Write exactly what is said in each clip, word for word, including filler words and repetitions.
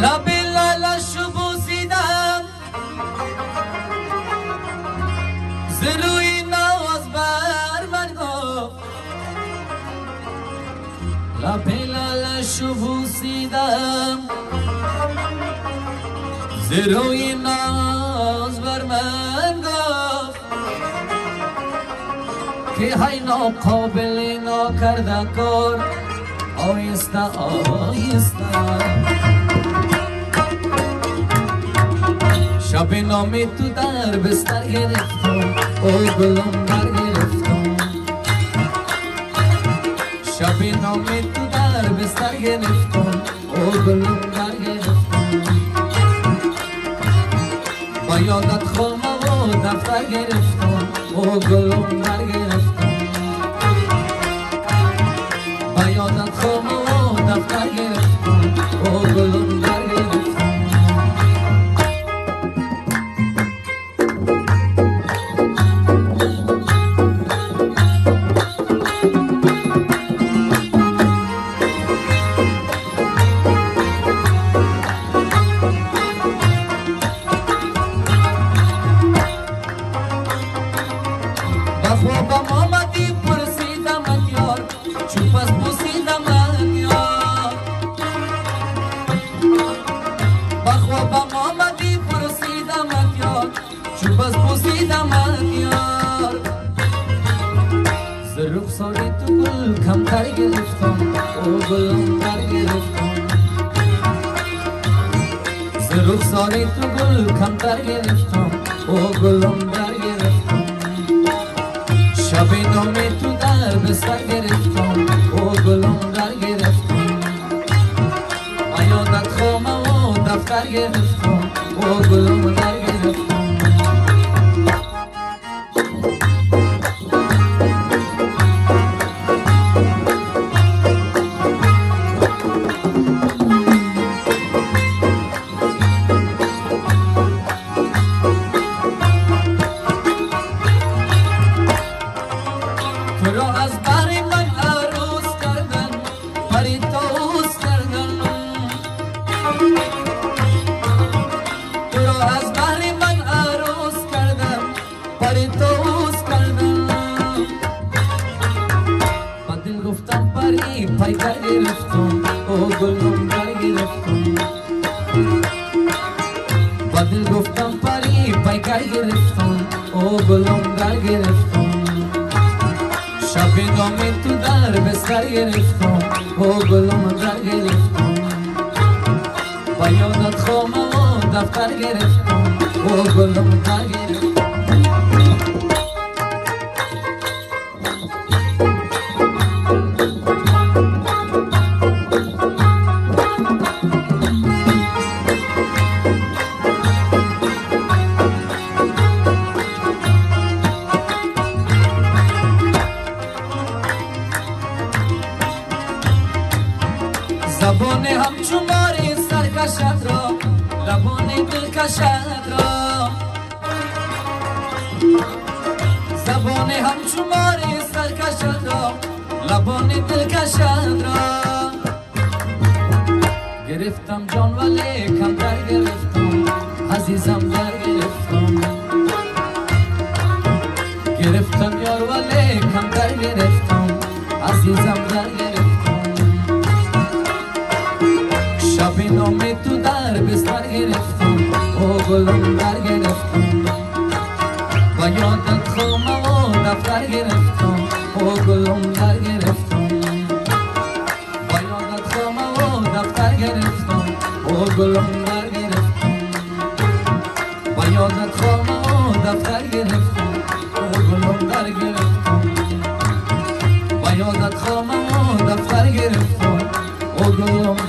La bella la shuvu sidam Zero inaz vermendo Ki hay no qobili no karda kor Oyista oyista Shabi nomi tu dar bestar gereftum Oy gulum dar gereftum Shabi nomi tu dar bestar gereftum Oy gulum dar gereftum Bayodat khoma wo daftar gereftum Oy gulum dar gereftum Bayodat khoma wo daftar gereftum Oy gulum dar gereftum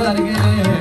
Dargere